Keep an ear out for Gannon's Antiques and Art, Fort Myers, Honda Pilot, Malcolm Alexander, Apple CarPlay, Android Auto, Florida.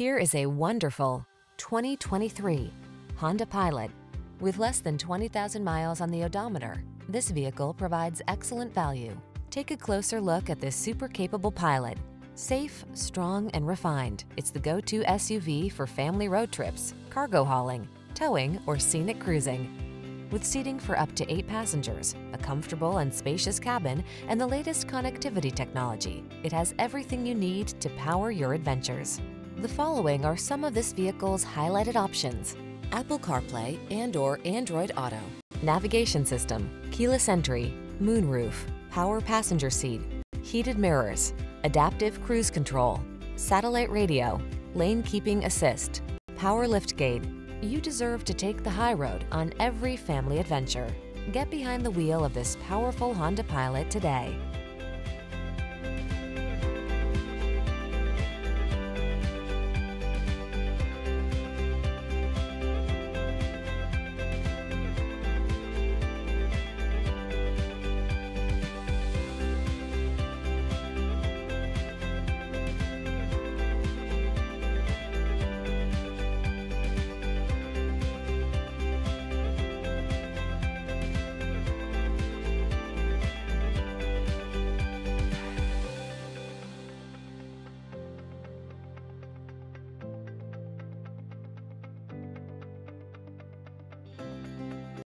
Here is a wonderful 2023 Honda Pilot. With less than 20,000 miles on the odometer, this vehicle provides excellent value. Take a closer look at this super capable Pilot. Safe, strong, and refined, it's the go-to SUV for family road trips, cargo hauling, towing, or scenic cruising. With seating for up to 8 passengers, a comfortable and spacious cabin, and the latest connectivity technology, it has everything you need to power your adventures. The following are some of this vehicle's highlighted options: Apple CarPlay and/or Android Auto, navigation system, keyless entry, moonroof, power passenger seat, heated mirrors, adaptive cruise control, satellite radio, lane keeping assist, power liftgate. You deserve to take the high road on every family adventure. Get behind the wheel of this powerful Honda Pilot today.